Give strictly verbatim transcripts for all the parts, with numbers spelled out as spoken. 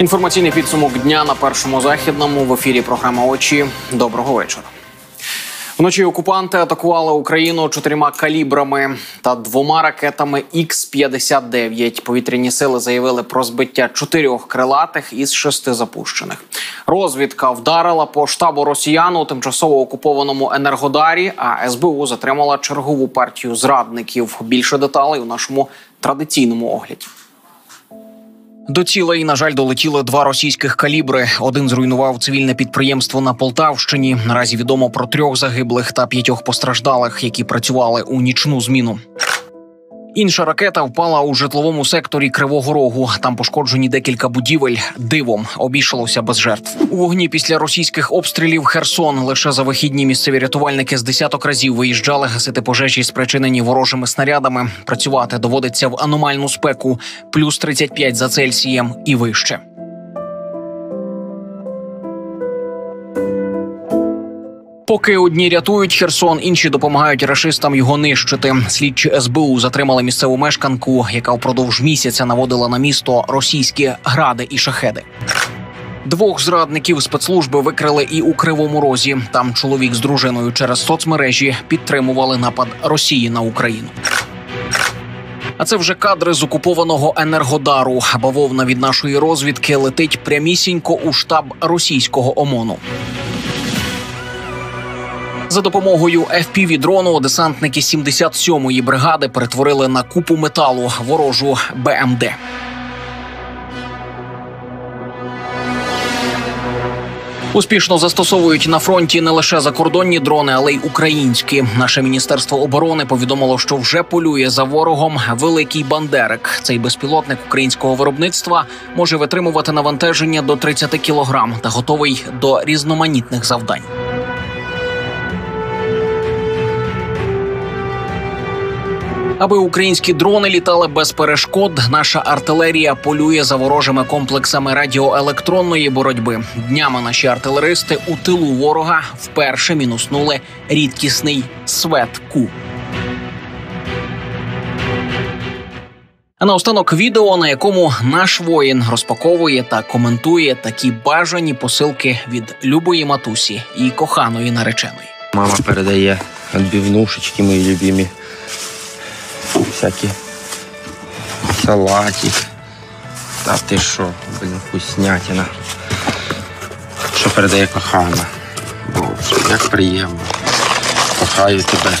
Інформаційний підсумок дня на Першому Західному. В ефірі програма «Очі». Доброго вечора. Вночі окупанти атакували Україну чотирма калібрами та двома ракетами Х п'ятдесят дев'ять. Повітряні сили заявили про збиття чотирьох крилатих із шести запущених. Розвідка вдарила по штабу росіян у тимчасово окупованому Енергодарі, а ес бе у затримала чергову партію зрадників. Більше деталей у нашому традиційному огляді. До цілей, на жаль, долетіли два російських калібри. Один зруйнував цивільне підприємство на Полтавщині. Наразі відомо про трьох загиблих та п'ятьох постраждалих, які працювали у нічну зміну. Інша ракета впала у житловому секторі Кривого Рогу. Там пошкоджені декілька будівель. Дивом обійшлося без жертв. У вогні після російських обстрілів Херсон. Лише за вихідні місцеві рятувальники з десяток разів виїжджали гасити пожежі, спричинені ворожими снарядами. Працювати доводиться в аномальну спеку. Плюс тридцять п'ять за Цельсієм і вище. Поки одні рятують Херсон, інші допомагають рашистам його нищити. Слідчі ес бе у затримали місцеву мешканку, яка впродовж місяця наводила на місто російські гради і шахеди. Двох зрадників спецслужби викрили і у Кривому Розі. Там чоловік з дружиною через соцмережі підтримували напад Росії на Україну. А це вже кадри з окупованого Енергодару. Бавовна від нашої розвідки летить прямісінько у штаб російського ОМОНу. За допомогою еф пі ві-дрону десантники сімдесят сьомої бригади перетворили на купу металу ворожу БМД. Успішно застосовують на фронті не лише закордонні дрони, але й українські. Наше Міністерство оборони повідомило, що вже полює за ворогом великий Бандерик. Цей безпілотник українського виробництва може витримувати навантаження до тридцяти кілограм та готовий до різноманітних завдань. Аби українські дрони літали без перешкод, наша артилерія полює за ворожими комплексами радіоелектронної боротьби. Днями наші артилеристи у тилу ворога вперше мінуснули рідкісний ес ве те ка. А наостанок відео, на якому наш воїн розпаковує та коментує такі бажані посилки від любої матусі і коханої нареченої. Мама передає відбивнушечки мої любимі. Всякі салатик. Та ти що, блін, вкуснятина. Що передає кохана. Боже, як приємно. Кохаю тебе.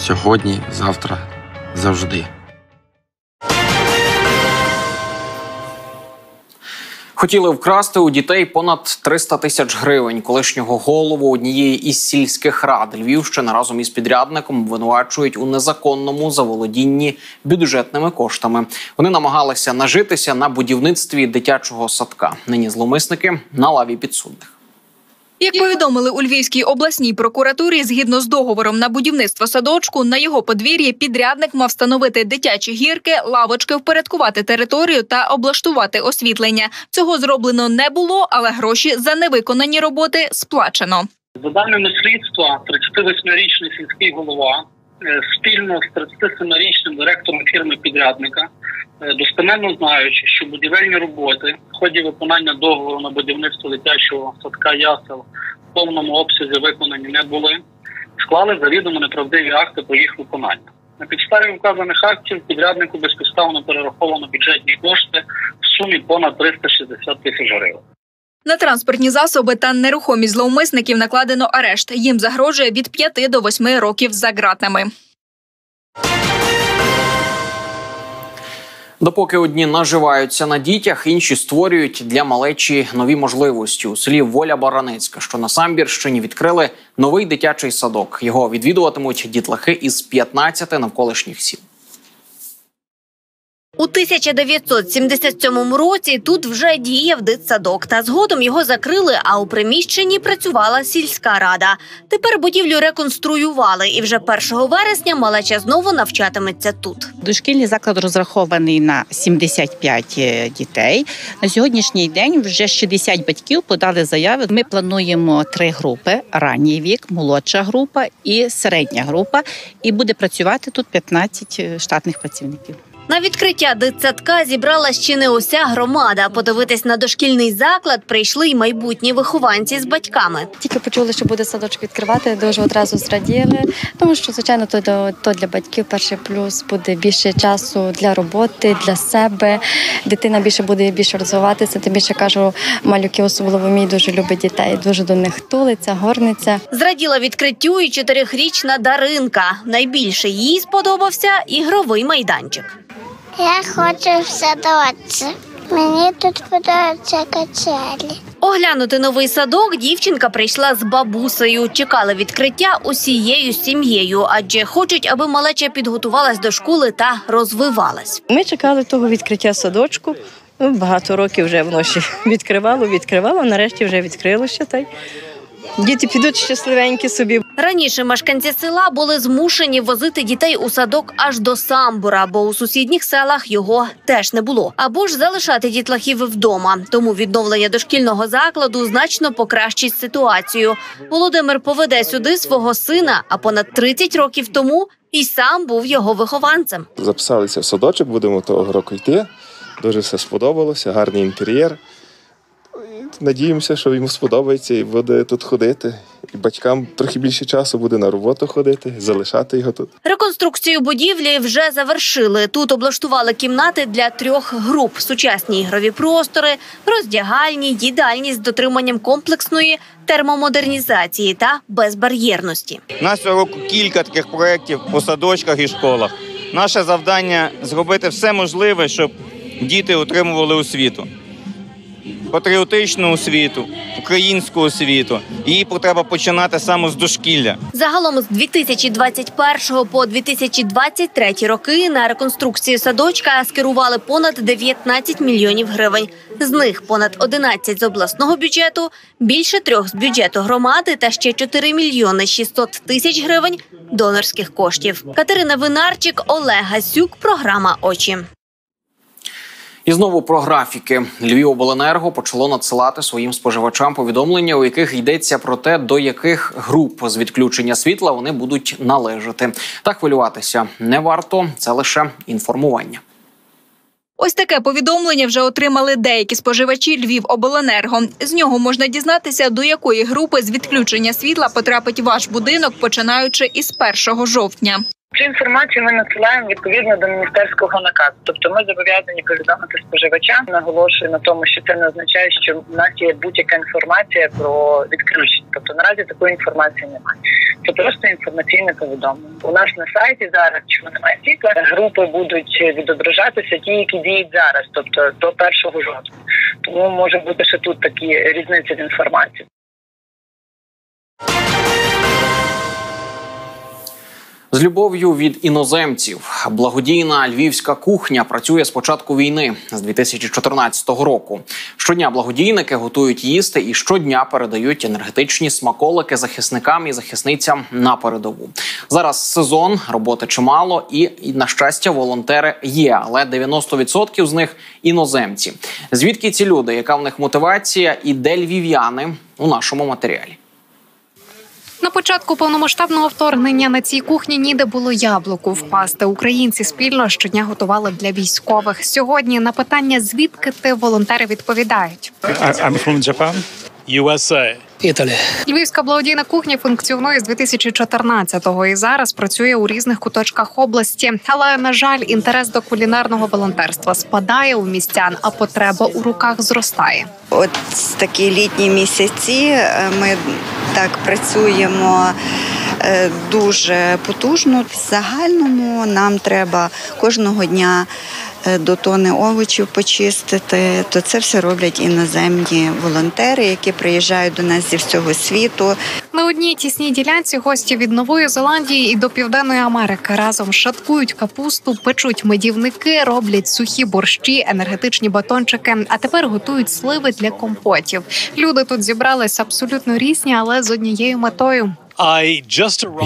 Сьогодні, завтра, завжди. Хотіли вкрасти у дітей понад триста тисяч гривень. Колишнього голову однієї із сільських рад Львівщини разом із підрядником обвинувачують у незаконному заволодінні бюджетними коштами. Вони намагалися нажитися на будівництві дитячого садка. Нині зловмисники на лаві підсудних. Як повідомили у Львівській обласній прокуратурі, згідно з договором на будівництво садочку, на його подвір'ї підрядник мав встановити дитячі гірки, лавочки, впорядкувати територію та облаштувати освітлення. Цього зроблено не було, але гроші за невиконані роботи сплачено. За даними слідства, тридцятивосьмирічний сільський голова спільно з тридцятисемирічним директором фірми-підрядника, достеменно знаючи, що будівельні роботи в ході виконання договору на будівництво дитячого садка ясел в повному обсязі виконані не були, склали завідомо неправдиві акти по їх виконанню. На підставі вказаних актів підряднику безпідставно перераховано бюджетні кошти в сумі понад триста шістдесят тисяч гривень. На транспортні засоби та нерухомість зловмисників накладено арешт. Їм загрожує від п'яти до восьми років за ґратами. Допоки одні наживаються на дітях, інші створюють для малечі нові можливості. У селі Воля Баранецька, що на Самбірщині, відкрили новий дитячий садок. Його відвідуватимуть дітлахи із п'ятнадцяти навколишніх сіл. У тисяча дев'ятсот сімдесят сьомому році тут вже діяв дитсадок, та згодом його закрили, а у приміщенні працювала сільська рада. Тепер будівлю реконструювали, і вже першого вересня малеча знову навчатиметься тут. Дошкільний заклад розрахований на сімдесят п'ять дітей. На сьогоднішній день вже шістдесят батьків подали заяви. Ми плануємо три групи – ранній вік, молодша група і середня група. І буде працювати тут п'ятнадцять штатних працівників. На відкриття дитсадка зібралась чи не уся громада. Подивитись на дошкільний заклад прийшли й майбутні вихованці з батьками. Тільки почули, що буде садочок відкривати, дуже одразу зраділи. Тому що, звичайно, то, то для батьків перший плюс буде більше часу для роботи, для себе. Дитина більше буде більше розвиватися. Тим більше, кажу, малюки, особливо мій, дуже любить дітей, дуже до них тулиться, горниться. Зраділа відкриттю і чотирирічна Даринка. Найбільше їй сподобався ігровий майданчик. Я хочу в садочок. Мені тут подобаються качелі. Оглянути новий садок дівчинка прийшла з бабусею. Чекали відкриття усією сім'єю, адже хочуть, аби малеча підготувалась до школи та розвивалась. Ми чекали того відкриття садочку. Ну, багато років вже воно ще відкривало, відкривало, нарешті вже відкрилося. Та й діти підуть щасливенькі собі. Раніше мешканці села були змушені возити дітей у садок аж до Самбура, бо у сусідніх селах його теж не було. Або ж залишати дітлахів вдома. Тому відновлення дошкільного закладу значно покращить ситуацію. Володимир поведе сюди свого сина, а понад тридцять років тому і сам був його вихованцем. Записалися в садочок, будемо того року йти. Дуже все сподобалося, гарний інтер'єр. Надіємося, що йому сподобається і буде тут ходити. І батькам трохи більше часу буде на роботу ходити, залишати його тут. Реконструкцію будівлі вже завершили. Тут облаштували кімнати для трьох груп. Сучасні ігрові простори, роздягальні, їдальні з дотриманням комплексної термомодернізації та безбар'єрності. У нас цього року кілька таких проєктів по садочках і школах. Наше завдання – зробити все можливе, щоб діти отримували освіту. Патріотичну освіту, українську освіту. Її треба починати саме з дошкілля. Загалом з дві тисячі двадцять першого по дві тисячі двадцять третій роки на реконструкцію садочка скерували понад дев'ятнадцять мільйонів гривень. З них понад одинадцять з обласного бюджету, більше трьох з бюджету громади та ще чотири мільйони шістсот тисяч гривень донорських коштів. Катерина Винарчик, Олег Гасюк, програма «Очі». І знову про графіки. Львівобленерго почало надсилати своїм споживачам повідомлення, у яких йдеться про те, до яких груп з відключення світла вони будуть належати. Та хвилюватися не варто, це лише інформування. Ось таке повідомлення вже отримали деякі споживачі Львівобленерго. З нього можна дізнатися, до якої групи з відключення світла потрапить ваш будинок, починаючи із першого жовтня. Цю інформацію ми надсилаємо відповідно до міністерського наказу. Тобто ми зобов'язані повідомити споживача. Наголошую на тому, що це не означає, що в нас є будь-яка інформація про відключення. Тобто наразі такої інформації немає. Це просто інформаційне повідомлення. У нас на сайті зараз, чому немає світла, групи будуть відображатися ті, які діють зараз, тобто до першого жовтня. Тому може бути ще тут такі різниці в інформації. З любов'ю від іноземців. Благодійна львівська кухня працює з початку війни, з дві тисячі чотирнадцятого року. Щодня благодійники готують їсти і щодня передають енергетичні смаколики захисникам і захисницям на передову. Зараз сезон, роботи чимало і, на щастя, волонтери є, але дев'яносто відсотків з них – іноземці. Звідки ці люди, яка в них мотивація і де львів'яни – у нашому матеріалі. На початку повномасштабного вторгнення на цій кухні ніде було яблуку впасти. Українці спільно щодня готували для військових. Сьогодні на питання «Звідки ти?» волонтери відповідають. I'm from Japan. ю ес ей. Італія. Львівська благодійна кухня функціонує з дві тисячі чотирнадцятого і зараз працює у різних куточках області. Але, на жаль, інтерес до кулінарного волонтерства спадає у містян, а потреба у руках зростає. От такі літні місяці ми так працюємо дуже потужно. В загальному нам треба кожного дня до тонни овочів почистити, то це все роблять іноземні волонтери, які приїжджають до нас зі всього світу. На одній тісній ділянці гості від Нової Зеландії і до Південної Америки разом шаткують капусту, печуть медівники, роблять сухі борщі, енергетичні батончики, а тепер готують сливи для компотів. Люди тут зібрались абсолютно різні, але з однією метою –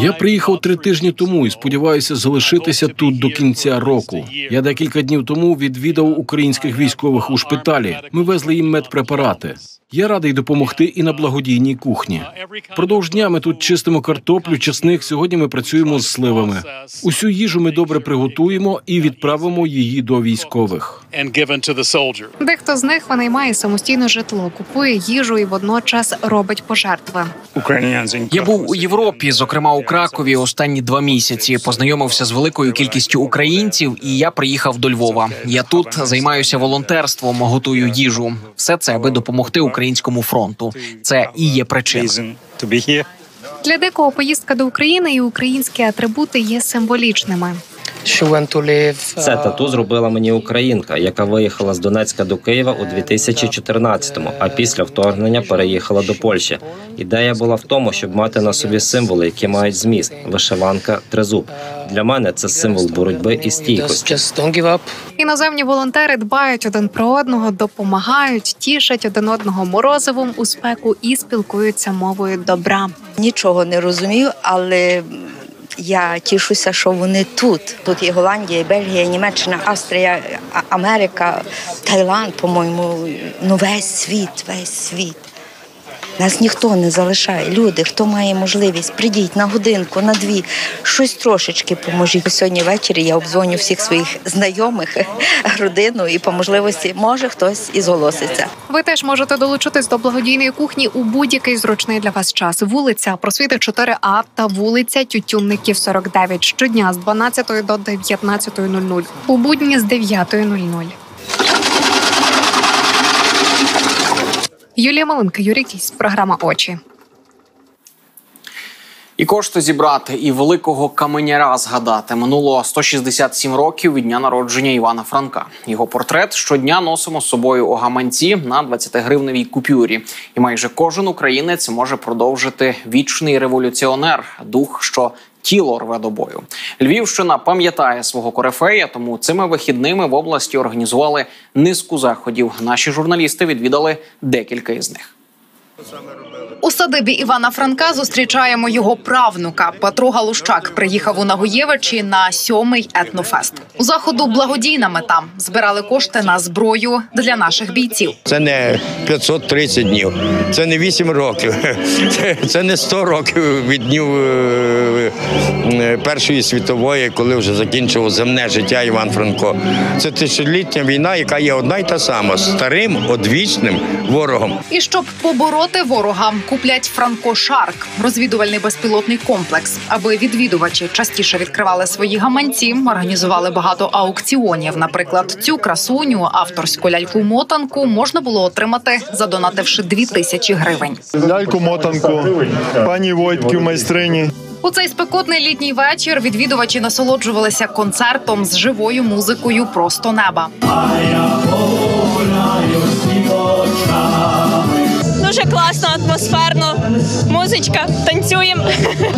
Я приїхав три тижні тому і сподіваюся залишитися тут до кінця року. Я декілька днів тому відвідав українських військових у шпиталі. Ми везли їм медпрепарати. Я радий допомогти і на благодійній кухні. Продовж дня ми тут чистимо картоплю, чесник, сьогодні ми працюємо з сливами. Усю їжу ми добре приготуємо і відправимо її до військових. Дехто з них винаймає самостійне житло, купує їжу і водночас робить пожертви. Я був у Європі, зокрема у Кракові, останні два місяці. Познайомився з великою кількістю українців і я приїхав до Львова. Я тут займаюся волонтерством, готую їжу. Все це, аби допомогти українцям. Українському фронту. Це і є причина. Для декого поїздка до України і українські атрибути є символічними. Це тату зробила мені українка, яка виїхала з Донецька до Києва у дві тисячі чотирнадцятому, а після вторгнення переїхала до Польщі. Ідея була в тому, щоб мати на собі символи, які мають зміст – вишиванка, тризуб. Для мене це символ боротьби і стійкості. Іноземні волонтери дбають один про одного, допомагають, тішать один одного морозивом у спеку і спілкуються мовою добра. Нічого не розумію, але... я тішуся, що вони тут. Тут є Голландія, Бельгія, Німеччина, Австрія, Америка, Таїланд, по-моєму. Ну, весь світ, весь світ. Нас ніхто не залишає. Люди, хто має можливість, прийдіть на годинку, на дві, щось трошечки поможіть. Сьогодні ввечері я обдзвоню всіх своїх знайомих, родину і по можливості, може, хтось і зголоситься. Ви теж можете долучитись до благодійної кухні у будь-який зручний для вас час. Вулиця Просвіти чотири А та вулиця Тютюнників сорок дев'ять. Щодня з дванадцятої до дев'ятнадцятої. У будні з дев'ятої. Юлія Малинка, Юрій Кісь, програма «Очі». І кошти зібрати, і великого каменяра згадати. Минуло сто шістдесят сім років від дня народження Івана Франка. Його портрет щодня носимо з собою у гаманці на двадцятигривневій купюрі. І майже кожен українець може продовжити вічний революціонер, дух, що тіло рве до бою. Львівщина пам'ятає свого корифея, тому цими вихідними в області організували низку заходів. Наші журналісти відвідали декілька із них. У садибі Івана Франка зустрічаємо його правнука. Патрога Лущак приїхав у Нагоєвичі на сьомий етнофест. У заходу благодійна мета. Збирали кошти на зброю для наших бійців. Це не п'ятсот тридцять днів, це не вісім років, це не сто років від днів Першої світової, коли вже закінчував земне життя Іван Франко. Це тисячолітня війна, яка є одна й та сама, старим, одвічним ворогом. І щоб побороти ворога, куплять «Франко Шарк» – розвідувальний безпілотний комплекс. Аби відвідувачі частіше відкривали свої гаманці, організували багато аукціонів. Наприклад, цю красуню, авторську ляльку-мотанку, можна було отримати, задонативши дві тисячі гривень. Ляльку-мотанку, пані Войтки, майстрині. У цей спекотний літній вечір відвідувачі насолоджувалися концертом з живою музикою «Просто неба». Дуже класно, атмосферно, музичка, танцюємо.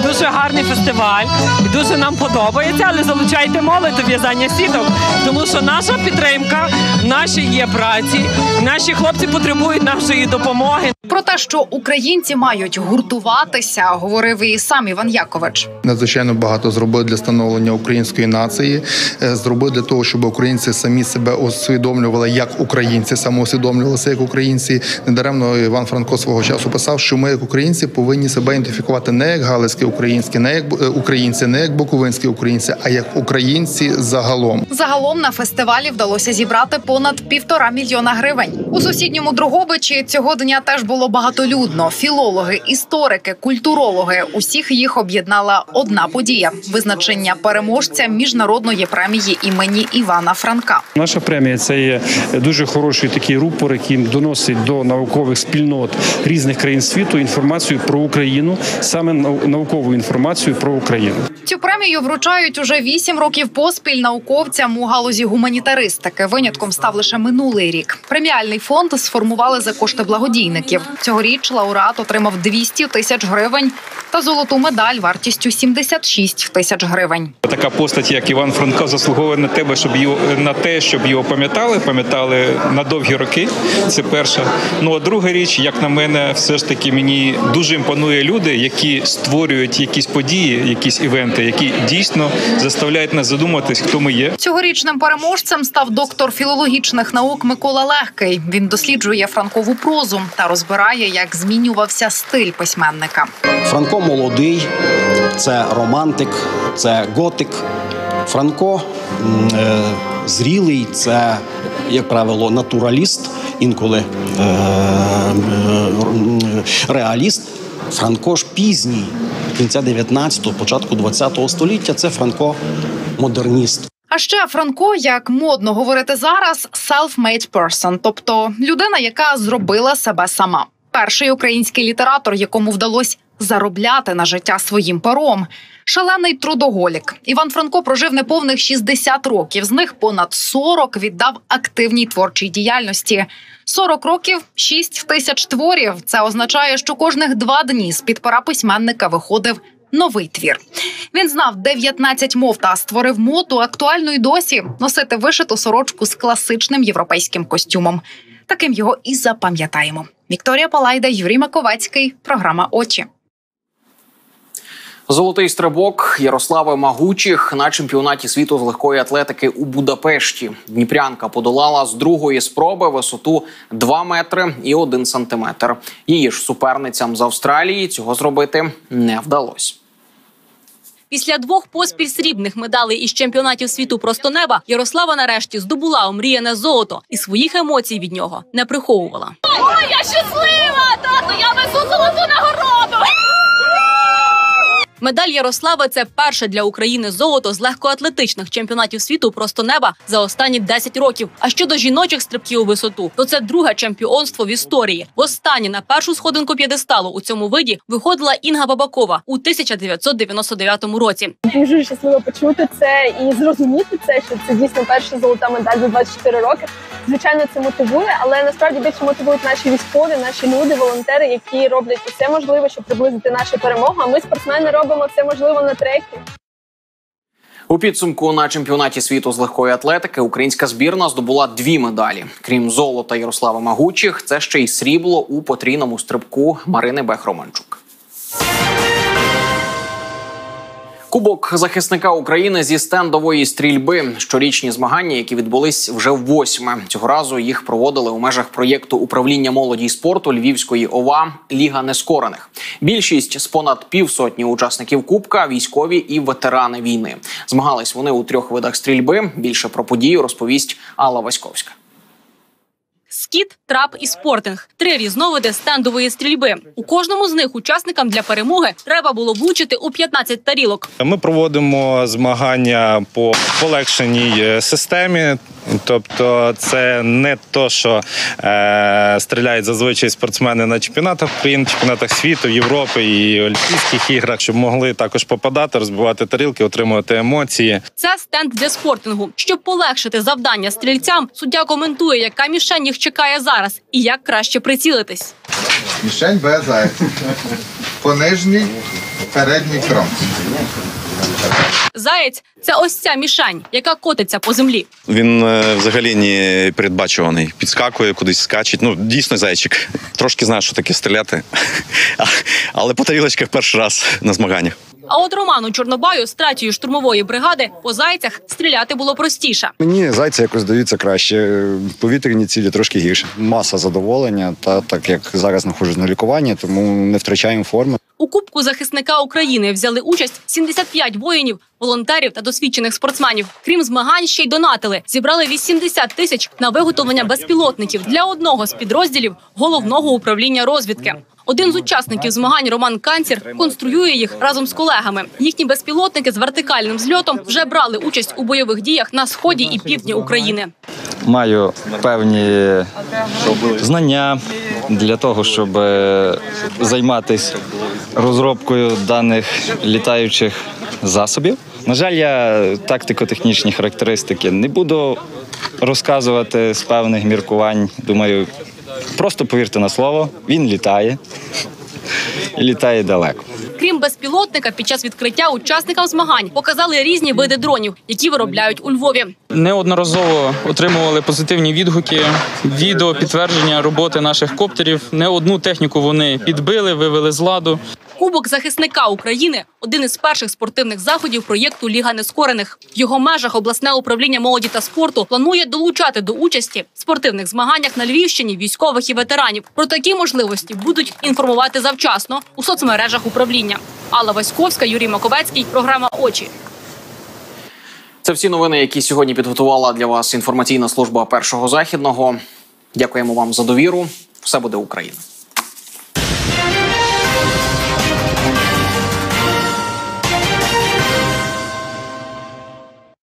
Дуже гарний фестиваль, дуже нам подобається, але залучайте молодь до в'язання сіток, тому що наша підтримка, наші є праці, наші хлопці потребують нашої допомоги. Про те, що українці мають гуртуватися, говорив і сам Іван Якович. Надзвичайно багато зробив для становлення української нації, зробив для того, щоб українці самі себе усвідомлювали як українці, самоусвідомлювалися як українці. Недаремно Іван Франко свого часу писав, що ми як українці повинні себе ідентифікувати не як галицькі українські, не як українці, не як буковинські українці, а як українці загалом. Загалом на фестивалі вдалося зібрати понад півтора мільйона гривень. У сусідньому Другобичі цього дня теж було Було багатолюдно. Філологи, історики, культурологи – усіх їх об'єднала одна подія – визначення переможця міжнародної премії імені Івана Франка. Наша премія – це є дуже хороший такий рупор, який доносить до наукових спільнот різних країн світу інформацію про Україну, саме наукову інформацію про Україну. Цю премію вручають уже вісім років поспіль науковцям у галузі гуманітаристики. Винятком став лише минулий рік. Преміальний фонд сформували за кошти благодійників. Цьогоріч лауреат отримав двісті тисяч гривень та золоту медаль вартістю сімдесят шість тисяч гривень. Така постать, як Іван Франко, заслуговує на те, щоб його, на те, щоб його пам'ятали, пам'ятали на довгі роки. Це перша. Ну а друга річ, як як на мене, все ж таки мені дуже імпонує люди, які створюють якісь події, якісь івенти, які дійсно заставляють нас задуматись, хто ми є. Цьогорічним переможцем став доктор філологічних наук Микола Легкий. Він досліджує франкову прозу та розбирає, як змінювався стиль письменника. Франко молодий, це романтик, це готик. Франко е, зрілий, це, як правило, натураліст, інколи е, е, реаліст. Франко ж пізній, кінця дев'ятнадцятого, початку двадцятого століття, це Франко модерніст. А ще Франко, як модно говорити зараз, self-made person, тобто людина, яка зробила себе сама. Перший український літератор, якому вдалося заробляти на життя своїм пером. Шалений трудоголік. Іван Франко прожив неповних шістдесят років, з них понад сорок віддав активній творчій діяльності. сорок років – шість тисяч творів. Це означає, що кожних два дні з-під пера письменника виходив новий твір. Він знав дев'ятнадцять мов та створив моду, актуальну й досі – носити вишиту сорочку з класичним європейським костюмом. Таким його і запам'ятаємо. Вікторія Палайда, Юрій Маковецький. Програма «Очі». Золотий стрибок Ярослави Магучих на чемпіонаті світу з легкої атлетики у Будапешті. Дніпрянка подолала з другої спроби висоту два метри і один сантиметр. Її ж суперницям з Австралії цього зробити не вдалося. Після двох поспіль срібних медалей із чемпіонатів світу просто неба Ярослава нарешті здобула омріяне золото і своїх емоцій від нього не приховувала. Ой, я щаслива! Тату, я везу золоту нагороду! Медаль Ярослави – це перше для України золото з легкоатлетичних чемпіонатів світу «Просто неба» за останні десять років. А щодо жіночих стрибків у висоту, то це друге чемпіонство в історії. Востаннє на першу сходинку п'єдесталу у цьому виді виходила Інга Бабакова у тисяча дев'ятсот дев'яносто дев'ятому році. Дуже щасливо почути це і зрозуміти це, що це дійсно перша золота медаль за двадцять чотири роки. Звичайно, це мотивує, але насправді більше мотивують наші військові, наші люди, волонтери, які роблять усе можливе, щоб приблизити нашу перемогу, а ми, спортсмени, робимо все можливе на трекі. У підсумку на чемпіонаті світу з легкої атлетики українська збірна здобула дві медалі. Крім золота Ярослави Магучих, це ще й срібло у потрійному стрибку Марини Бех-Романчук. Кубок захисника України зі стендової стрільби. Щорічні змагання, які відбулись вже восьме. Цього разу їх проводили у межах проєкту управління молоді і спорту Львівської ОВА «Ліга нескорених». Більшість з понад півсотні учасників Кубка – військові і ветерани війни. Змагались вони у трьох видах стрільби. Більше про подію розповість Алла Васьковська. Скіт, трап і спортинг – три різновиди стендової стрільби. У кожному з них учасникам для перемоги треба було влучити у п'ятнадцять тарілок. Ми проводимо змагання по полегшеній системі. Тобто це не то, що е, стріляють зазвичай спортсмени на чемпіонатах України, чемпіонатах світу, Європи і Олімпійських іграх, щоб могли також попадати, розбивати тарілки, отримувати емоції. Це стенд для спортингу. Щоб полегшити завдання стрільцям, суддя коментує, яка мішень їх чекає зараз і як краще прицілитись. Мішень Б, заяць. По нижній, передній кром. Заєць – це ось ця мішань, яка котиться по землі. Він взагалі не передбачуваний. Підскакує, кудись скачить. Ну, дійсно, зайчик. Трошки знає, що таке стріляти. Але по тарілочках перший раз на змаганнях. А от Роману Чорнобаю з третьої штурмової бригади по зайцях стріляти було простіше. Мені зайці якось даються краще, повітряні цілі трошки гірше. Маса задоволення, та так як зараз знаходжусь на лікуванні, тому не втрачаємо форми. У Кубку захисника України взяли участь сімдесят п'ять воїнів, волонтерів та досвідчених спортсменів. Крім змагань, ще й донатили. Зібрали вісімдесят тисяч на виготовлення безпілотників для одного з підрозділів Головного управління розвідки. Один з учасників змагань Роман Канцір конструює їх разом з колегами. Їхні безпілотники з вертикальним зльотом вже брали участь у бойових діях на сході і півдні України. Маю певні знання для того, щоб займатися розробкою даних літаючих засобів. На жаль, я тактико-технічні характеристики не буду розказувати з певних міркувань. Думаю, просто повірте на слово, він літає і літає далеко. Крім безпілотника, під час відкриття учасникам змагань показали різні види дронів, які виробляють у Львові. Неодноразово отримували позитивні відгуки, відео, підтвердження роботи наших коптерів. Не одну техніку вони підбили, вивели з ладу. Кубок захисника України – один із перших спортивних заходів проєкту «Ліга нескорених». В його межах обласне управління молоді та спорту планує долучати до участі в спортивних змаганнях на Львівщині військових і ветеранів. Про такі можливості будуть інформувати завчасно у соцмережах управління. Алла Васьковська, Юрій Маковецький, програма «Очі». Це всі новини, які сьогодні підготувала для вас інформаційна служба Першого Західного. Дякуємо вам за довіру. Все буде Україна.